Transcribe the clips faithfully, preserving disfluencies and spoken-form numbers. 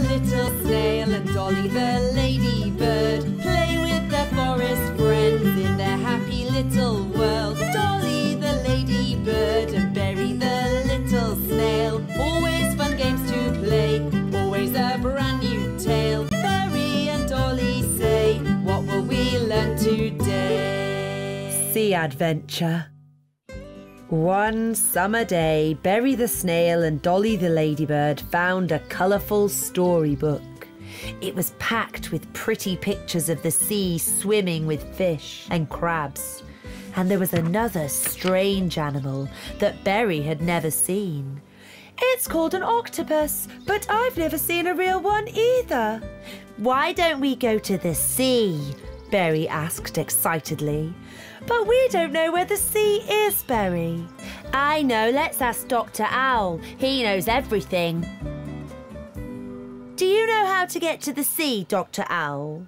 the little snail and Dolly the ladybird play with their forest friends in their happy little world. Dolly the ladybird and Berry the little snail, always fun games to play, always a brand new tale. Berry and Dolly say, what will we learn today? Sea Adventure. One summer day, Berry the snail and Dolly the ladybird found a colourful storybook. It was packed with pretty pictures of the sea swimming with fish and crabs. And there was another strange animal that Berry had never seen. It's called an octopus, but I've never seen a real one either. Why don't we go to the sea? Berry asked excitedly. But we don't know where the sea is, Berry. I know, let's ask Doctor Owl. He knows everything. Do you know how to get to the sea, Doctor Owl?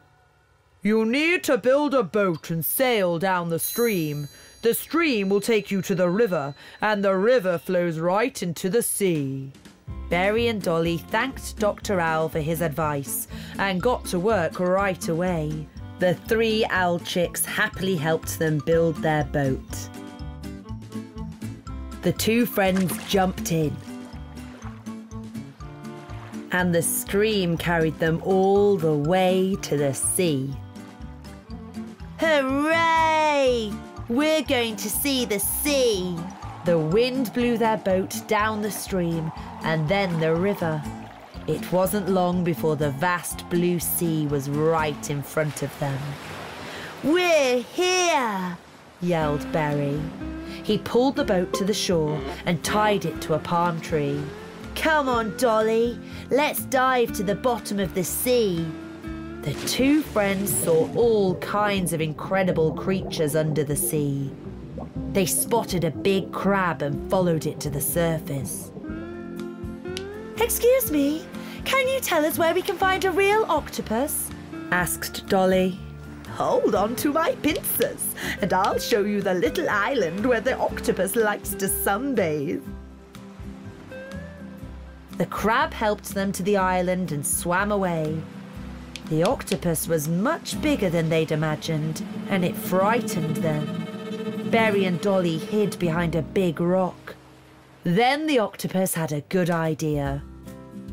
You'll need to build a boat and sail down the stream. The stream will take you to the river, and the river flows right into the sea. Berry and Dolly thanked Doctor Owl for his advice and got to work right away. The three owl chicks happily helped them build their boat. The two friends jumped in, and the stream carried them all the way to the sea. Hooray! We're going to see the sea! The wind blew their boat down the stream and then the river. It wasn't long before the vast blue sea was right in front of them. We're here! Yelled Berry. He pulled the boat to the shore and tied it to a palm tree. Come on, Dolly, let's dive to the bottom of the sea. The two friends saw all kinds of incredible creatures under the sea. They spotted a big crab and followed it to the surface. Excuse me, can you tell us where we can find a real octopus? Asked Dolly. Hold on to my pincers and I'll show you the little island where the octopus likes to sunbathe. The crab helped them to the island and swam away. The octopus was much bigger than they'd imagined and it frightened them. Berry and Dolly hid behind a big rock. Then the octopus had a good idea.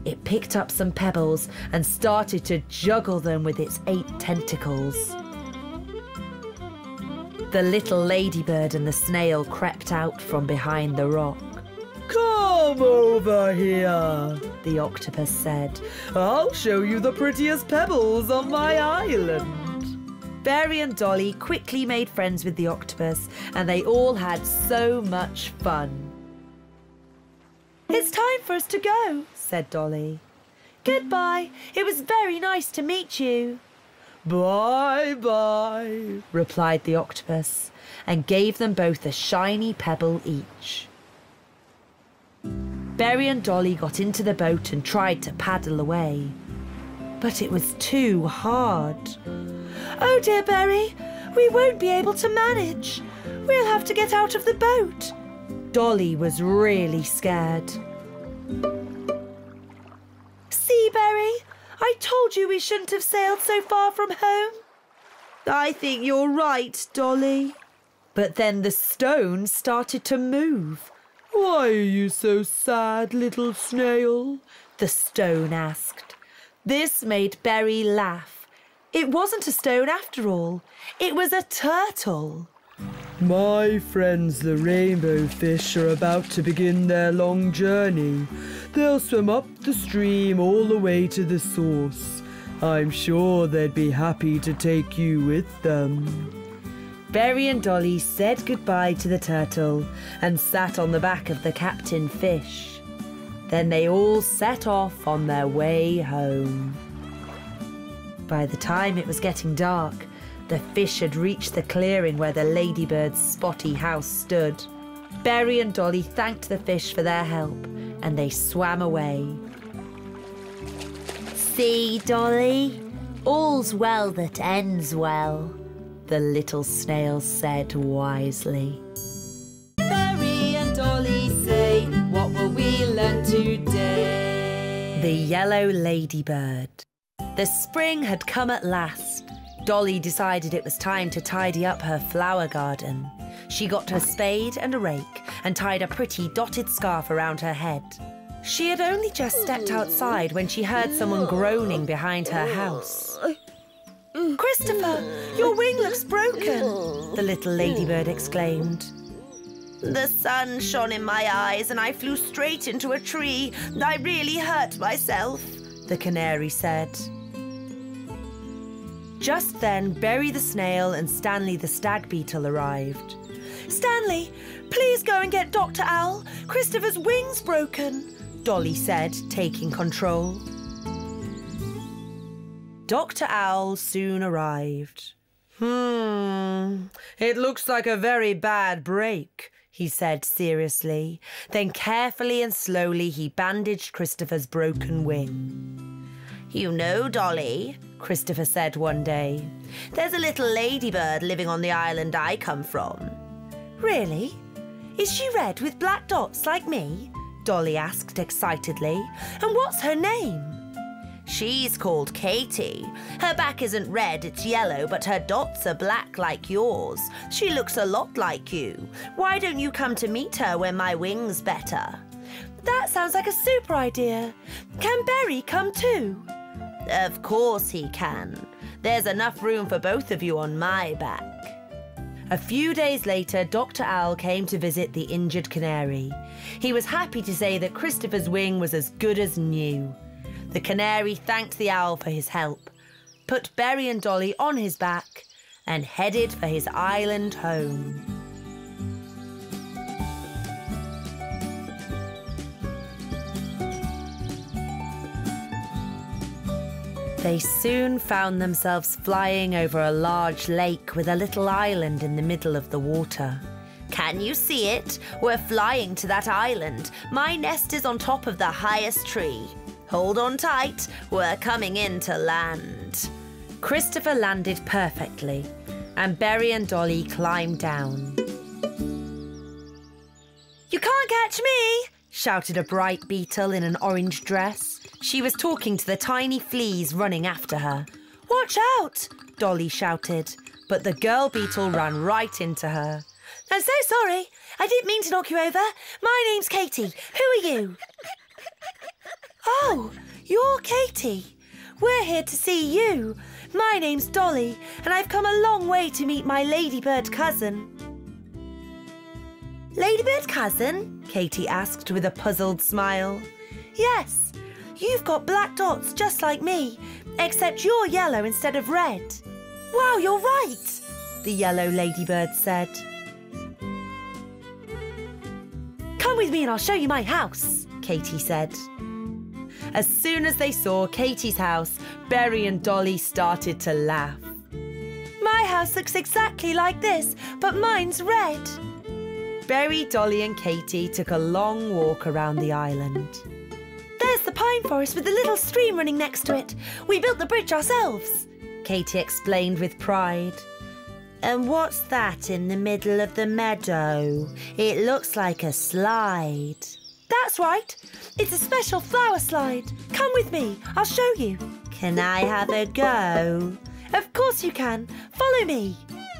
It picked up some pebbles and started to juggle them with its eight tentacles. The little ladybird and the snail crept out from behind the rock. Come over here, the octopus said. I'll show you the prettiest pebbles on my island. Berry and Dolly quickly made friends with the octopus and they all had so much fun. It's time for us to go, said Dolly. Goodbye, it was very nice to meet you. Bye-bye, replied the octopus, and gave them both a shiny pebble each. Berry and Dolly got into the boat and tried to paddle away. But it was too hard. Oh dear, Berry, we won't be able to manage. We'll have to get out of the boat. Dolly was really scared. See, Berry, I told you we shouldn't have sailed so far from home. I think you're right, Dolly. But then the stone started to move. Why are you so sad, little snail? The stone asked. This made Berry laugh. It wasn't a stone after all. It was a turtle. My friends, the rainbow fish, are about to begin their long journey. They'll swim up the stream all the way to the source. I'm sure they'd be happy to take you with them. Berry and Dolly said goodbye to the turtle and sat on the back of the captain fish. Then they all set off on their way home. By the time it was getting dark, the fish had reached the clearing where the ladybird's spotty house stood. Berry and Dolly thanked the fish for their help and they swam away. See, Dolly, all's well that ends well, the little snail said wisely. Berry and Dolly say, what will we learn today? The Yellow Ladybird. The spring had come at last. Dolly decided it was time to tidy up her flower garden. She got her spade and a rake and tied a pretty dotted scarf around her head. She had only just stepped outside when she heard someone groaning behind her house. "Christopher, your wing looks broken," the little ladybird exclaimed. "The sun shone in my eyes and I flew straight into a tree. I really hurt myself," the canary said. Just then, Berry the snail and Stanley the stag beetle arrived. "Stanley, please go and get Doctor Owl. Christopher's wing's broken," Dolly said, taking control. Doctor Owl soon arrived. "Hmm, it looks like a very bad break," he said seriously. Then carefully and slowly he bandaged Christopher's broken wing. "You know, Dolly," Christopher said one day, "there's a little ladybird living on the island I come from." "Really? Is she red with black dots like me?" Dolly asked excitedly. "And what's her name?" "She's called Katie. Her back isn't red, it's yellow, but her dots are black like yours. She looks a lot like you. Why don't you come to meet her when my wing's better?" "That sounds like a super idea. Can Berry come too?" "Of course he can. There's enough room for both of you on my back." A few days later, Doctor Owl came to visit the injured canary. He was happy to say that Christopher's wing was as good as new. The canary thanked the owl for his help, put Berry and Dolly on his back, and headed for his island home. They soon found themselves flying over a large lake with a little island in the middle of the water. "Can you see it? We're flying to that island. My nest is on top of the highest tree. Hold on tight. We're coming in to land." Christopher landed perfectly, and Berry and Dolly climbed down. "You can't catch me!" shouted a bright beetle in an orange dress. She was talking to the tiny fleas running after her. "Watch out!" Dolly shouted, but the girl beetle ran right into her. "I'm so sorry. I didn't mean to knock you over. My name's Katie. Who are you?" "Oh, you're Katie. We're here to see you. My name's Dolly, and I've come a long way to meet my ladybird cousin." "Ladybird cousin?" Katie asked with a puzzled smile. "Yes, you've got black dots just like me, except you're yellow instead of red." "Wow, you're right," the yellow ladybird said. "Come with me and I'll show you my house," Katie said. As soon as they saw Katie's house, Berry and Dolly started to laugh. "My house looks exactly like this, but mine's red." Berry, Dolly and Katie took a long walk around the island. "There's the pine forest with the little stream running next to it. We built the bridge ourselves," Katie explained with pride. "And what's that in the middle of the meadow? It looks like a slide." "That's right. It's a special flower slide. Come with me. I'll show you." "Can I have a go?" "Of course you can. Follow me,"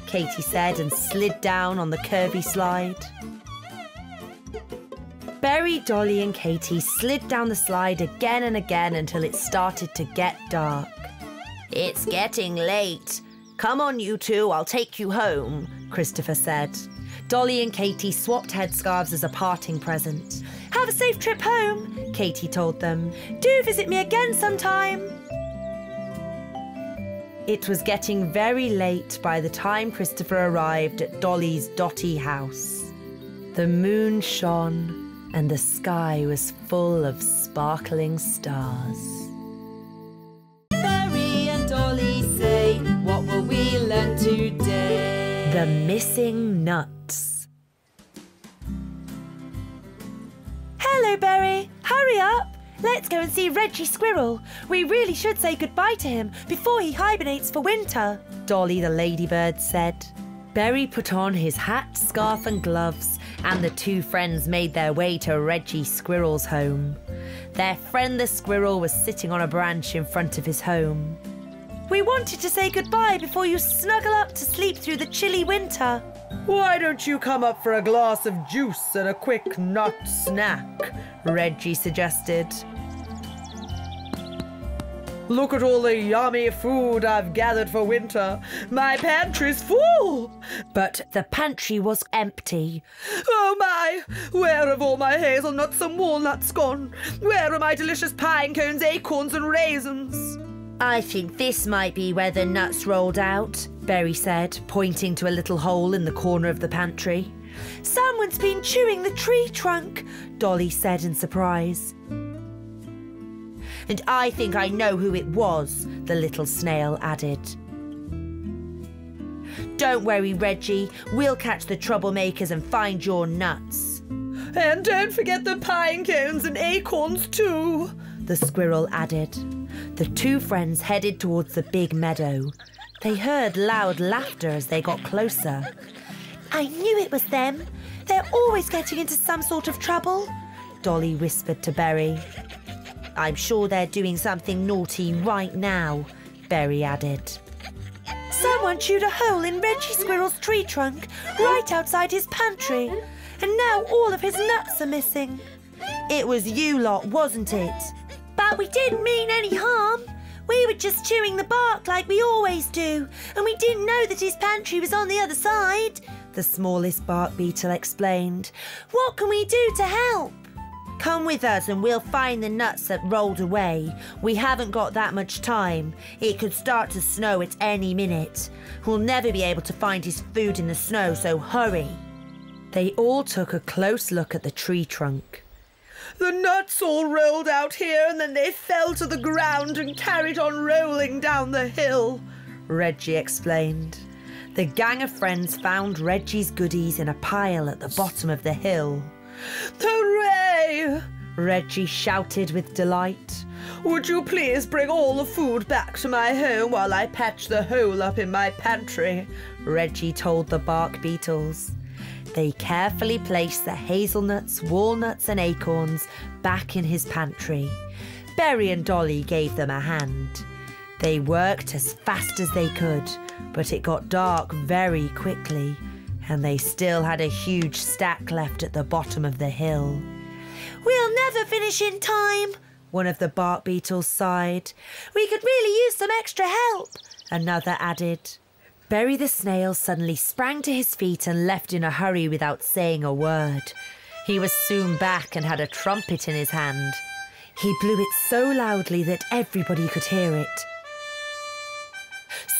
Katie said and slid down on the curvy slide. Berry, Dolly and Katie slid down the slide again and again until it started to get dark. "It's getting late. Come on, you two, I'll take you home," Christopher said. Dolly and Katie swapped headscarves as a parting present. "Have a safe trip home," Katie told them. "Do visit me again sometime." It was getting very late by the time Christopher arrived at Dolly's dotty house. The moon shone and the sky was full of sparkling stars. Berry and Dolly say, "What will we learn today?" The missing nuts. "Hello, Berry. Hurry up. Let's go and see Reggie Squirrel. We really should say goodbye to him before he hibernates for winter," Dolly the ladybird said. Berry put on his hat, scarf and gloves and the two friends made their way to Reggie Squirrel's home. Their friend the squirrel was sitting on a branch in front of his home. We wanted to say goodbye before you snuggle up to sleep through the chilly winter. Why don't you come up for a glass of juice and a quick nut snack? Reggie suggested. Look at all the yummy food I've gathered for winter. My pantry's full. But the pantry was empty. Oh my, where have all my hazelnuts and walnuts gone? Where are my delicious pine cones, acorns and raisins? I think this might be where the nuts rolled out, Berry said, pointing to a little hole in the corner of the pantry. Someone's been chewing the tree trunk, Dolly said in surprise. And I think I know who it was, the little snail added. Don't worry, Reggie. We'll catch the troublemakers and find your nuts. And don't forget the pine cones and acorns too, the squirrel added. The two friends headed towards the big meadow. They heard loud laughter as they got closer. I knew it was them. They're always getting into some sort of trouble, Dolly whispered to Berry. I'm sure they're doing something naughty right now, Berry added. Someone chewed a hole in Reggie Squirrel's tree trunk right outside his pantry, and now all of his nuts are missing. It was you lot, wasn't it? But we didn't mean any harm. We were just chewing the bark like we always do, and we didn't know that his pantry was on the other side, the smallest bark beetle explained. What can we do to help? Come with us and we'll find the nuts that rolled away. We haven't got that much time. It could start to snow at any minute. We'll never be able to find his food in the snow, so hurry. They all took a close look at the tree trunk. The nuts all rolled out here and then they fell to the ground and carried on rolling down the hill, Reggie explained. The gang of friends found Reggie's goodies in a pile at the bottom of the hill. Hooray! Reggie shouted with delight. Would you please bring all the food back to my home while I patch the hole up in my pantry? Reggie told the bark beetles. They carefully placed the hazelnuts, walnuts and acorns back in his pantry. Berry and Dolly gave them a hand. They worked as fast as they could, but it got dark very quickly. And they still had a huge stack left at the bottom of the hill. We'll never finish in time, one of the bark beetles sighed. We could really use some extra help, another added. Berry the snail suddenly sprang to his feet and left in a hurry without saying a word. He was soon back and had a trumpet in his hand. He blew it so loudly that everybody could hear it.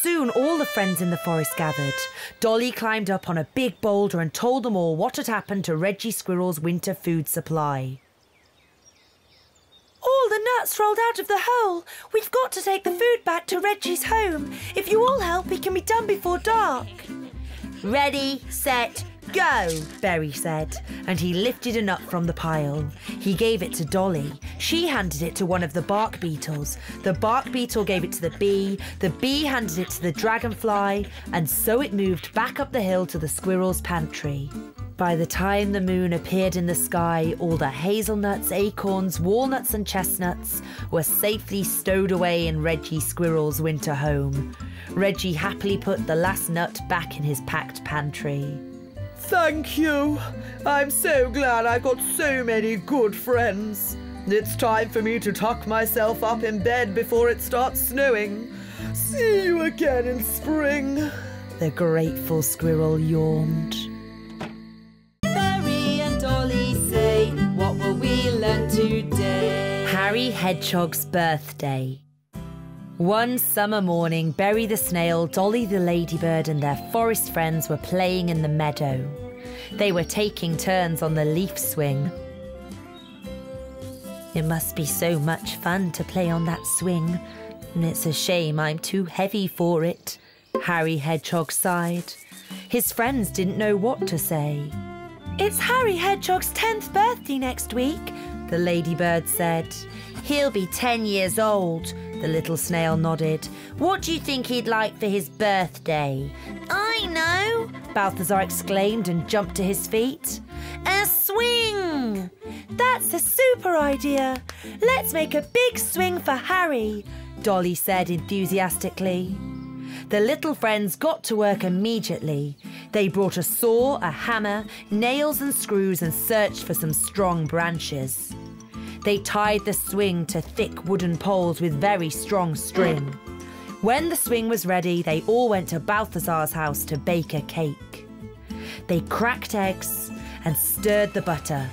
Soon all the friends in the forest gathered. Dolly climbed up on a big boulder and told them all what had happened to Reggie Squirrel's winter food supply. All the nuts rolled out of the hole. We've got to take the food back to Reggie's home. If you all help, it can be done before dark. Ready, set, go, Berry said, and he lifted a nut from the pile. He gave it to Dolly. She handed it to one of the bark beetles. The bark beetle gave it to the bee. The bee handed it to the dragonfly, and so it moved back up the hill to the squirrel's pantry. By the time the moon appeared in the sky, all the hazelnuts, acorns, walnuts and chestnuts were safely stowed away in Reggie Squirrel's winter home. Reggie happily put the last nut back in his packed pantry. Thank you. I'm so glad I've got so many good friends. It's time for me to tuck myself up in bed before it starts snowing. See you again in spring. The grateful squirrel yawned. Berry and Dolly say, what will we learn today? Harry Hedgehog's birthday. One summer morning, Berry the snail, Dolly the ladybird and their forest friends were playing in the meadow. They were taking turns on the leaf swing. It must be so much fun to play on that swing, and it's a shame I'm too heavy for it, Harry Hedgehog sighed. His friends didn't know what to say. It's Harry Hedgehog's tenth birthday next week, the ladybird said. He'll be ten years old. The little snail nodded. What do you think he'd like for his birthday? I know, Balthazar exclaimed and jumped to his feet. and swing. That's a super idea. Let's make a big swing for Harry, Dolly said enthusiastically. The little friends got to work immediately. They brought a saw, a hammer, nails and screws and searched for some strong branches. They tied the swing to thick wooden poles with very strong string. When the swing was ready, they all went to Balthazar's house to bake a cake. They cracked eggs and stirred the butter.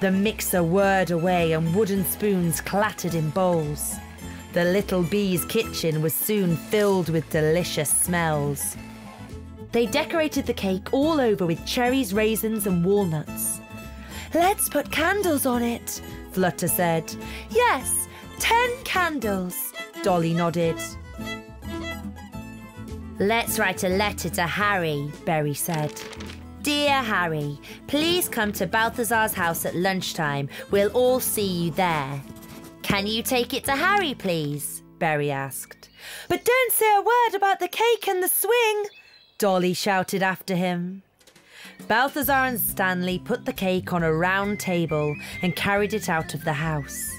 The mixer whirred away and wooden spoons clattered in bowls. The little bee's kitchen was soon filled with delicious smells. They decorated the cake all over with cherries, raisins and walnuts. "Let's put candles on it," Flutter said. "Yes, ten candles," Dolly nodded. "Let's write a letter to Harry," Berry said. "Dear Harry, please come to Balthazar's house at lunchtime. We'll all see you there." "Can you take it to Harry, please?" Berry asked. "But don't say a word about the cake and the swing," Dolly shouted after him. Balthazar and Stanley put the cake on a round table and carried it out of the house.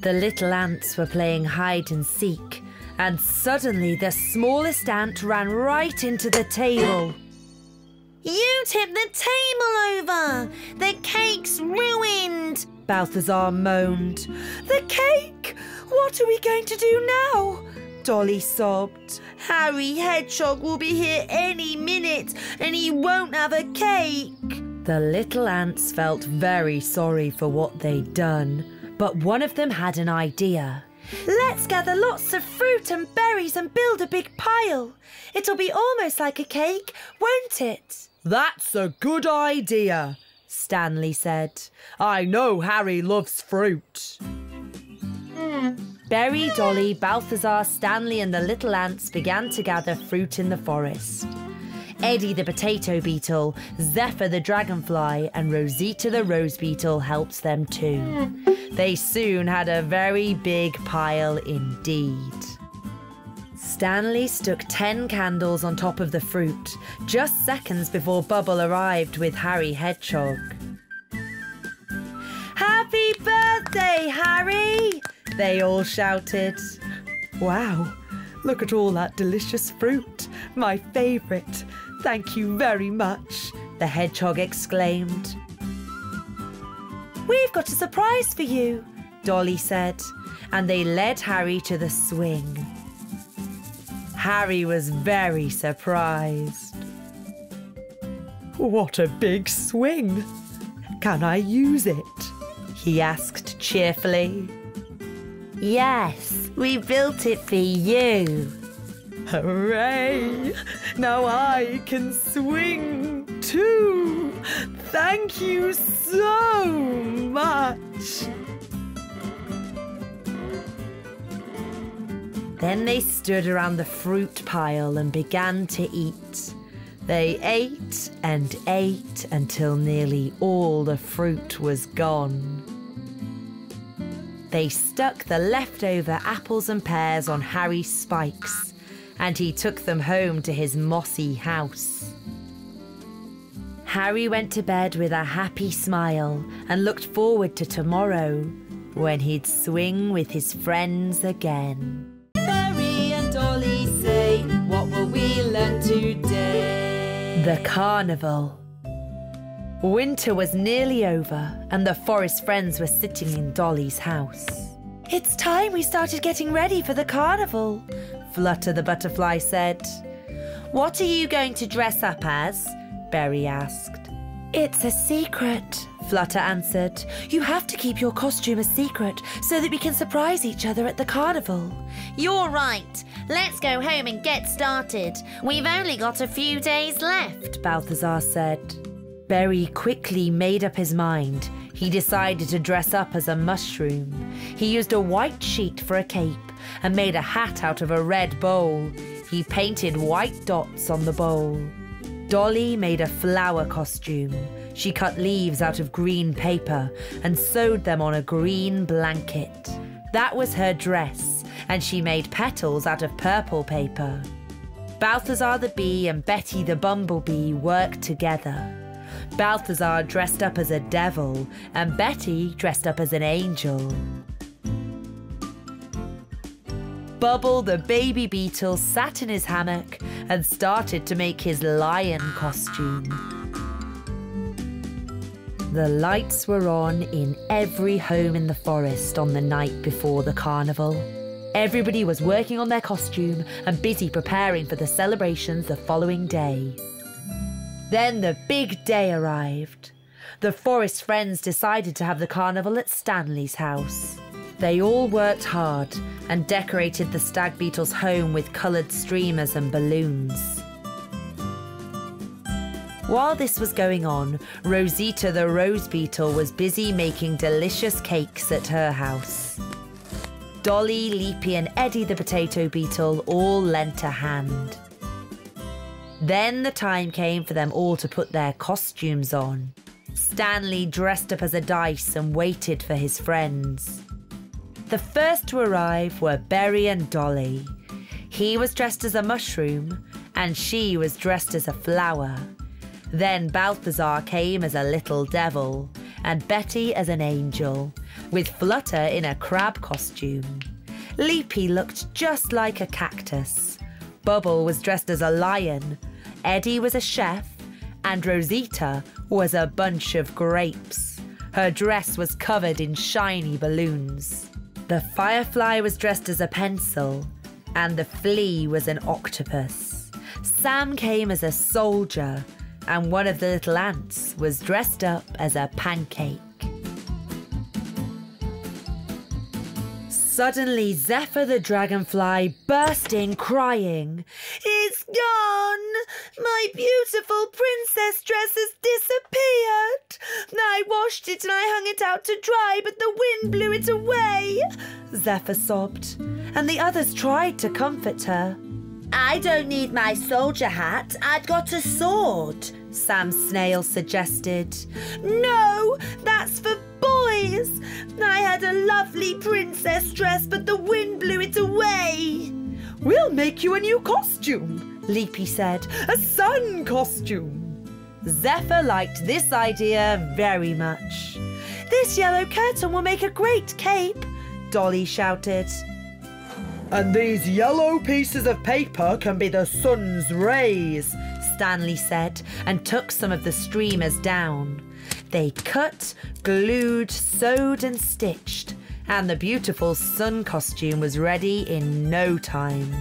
The little ants were playing hide and seek, and suddenly the smallest ant ran right into the table. "You tipped the table over! The cake's ruined!" Balthazar moaned. "The cake? What are we going to do now?" Dolly sobbed. "Harry Hedgehog will be here any minute and he won't have a cake!" The little ants felt very sorry for what they'd done, but one of them had an idea. "Let's gather lots of fruit and berries and build a big pile. It'll be almost like a cake, won't it?" "That's a good idea," Stanley said. "I know Harry loves fruit." Mm. Berry, Dolly, Balthazar, Stanley and the little ants began to gather fruit in the forest. Eddie the potato beetle, Zephyr the dragonfly and Rosita the rose beetle helped them too. They soon had a very big pile indeed. Stanley stuck ten candles on top of the fruit, just seconds before Bubble arrived with Harry Hedgehog. "Happy birthday, Harry!" they all shouted. "Wow, look at all that delicious fruit, my favourite. Thank you very much," the hedgehog exclaimed. "We've got a surprise for you," Dolly said, and they led Harry to the swing. Harry was very surprised. "What a big swing! Can I use it?" he asked cheerfully. "Yes, we built it for you." "Hooray! Now I can swing too! Thank you so much!" Then they stood around the fruit pile and began to eat. They ate and ate until nearly all the fruit was gone. They stuck the leftover apples and pears on Harry's spikes, and he took them home to his mossy house. Harry went to bed with a happy smile and looked forward to tomorrow, when he'd swing with his friends again. Berry and Dolly say, "What will we learn today?" The carnival. Winter was nearly over, and the forest friends were sitting in Dolly's house. "It's time we started getting ready for the carnival," Flutter the butterfly said. "What are you going to dress up as?" Berry asked. "It's a secret," Flutter answered. "You have to keep your costume a secret so that we can surprise each other at the carnival." "You're right. Let's go home and get started. We've only got a few days left," Balthazar said. Berry quickly made up his mind. He decided to dress up as a mushroom. He used a white sheet for a cape and made a hat out of a red bowl. He painted white dots on the bowl. Dolly made a flower costume. She cut leaves out of green paper and sewed them on a green blanket. That was her dress, and she made petals out of purple paper. Balthazar the bee and Betty the bumblebee worked together. Balthazar dressed up as a devil, and Betty dressed up as an angel. Bubble the baby beetle sat in his hammock and started to make his lion costume. The lights were on in every home in the forest on the night before the carnival. Everybody was working on their costume and busy preparing for the celebrations the following day. Then the big day arrived. The forest friends decided to have the carnival at Stanley's house. They all worked hard and decorated the stag beetle's home with coloured streamers and balloons. While this was going on, Rosita the rose beetle was busy making delicious cakes at her house. Dolly, Leapy and Eddie the potato beetle all lent a hand. Then the time came for them all to put their costumes on. Stanley dressed up as a dice and waited for his friends. The first to arrive were Berry and Dolly. He was dressed as a mushroom and she was dressed as a flower. Then Balthazar came as a little devil and Betty as an angel, with Flutter in a crab costume. Leapy looked just like a cactus. Bubble was dressed as a lion. Eddie was a chef and Rosita was a bunch of grapes. Her dress was covered in shiny balloons. The firefly was dressed as a pencil, and the flea was an octopus. Sam came as a soldier, and one of the little ants was dressed up as a pancake. Suddenly, Zephyr the dragonfly burst in crying, "It's gone! My beautiful princess dress has disappeared! I washed it and I hung it out to dry, but the wind blew it away!" Zephyr sobbed, and the others tried to comfort her. "I don't need my soldier hat, I've got a sword," Sam Snail suggested. "No, that's for boys! I had a lovely princess dress, but the wind blew it away!" "We'll make you a new costume," Leapy said. "A sun costume." Zephyr liked this idea very much. "This yellow curtain will make a great cape," Dolly shouted. "And these yellow pieces of paper can be the sun's rays," Stanley said, and took some of the streamers down. They cut, glued, sewed and stitched, and the beautiful sun costume was ready in no time.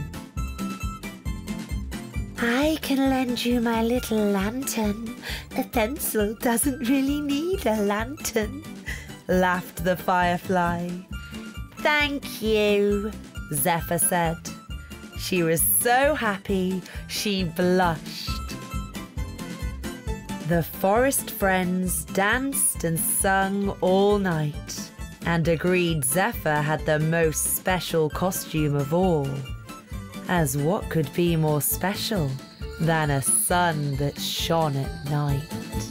"I can lend you my little lantern. A pencil doesn't really need a lantern," laughed the firefly. "Thank you," Zephyr said. She was so happy she blushed. The forest friends danced and sung all night and agreed Zephyr had the most special costume of all. As what could be more special than a sun that shone at night?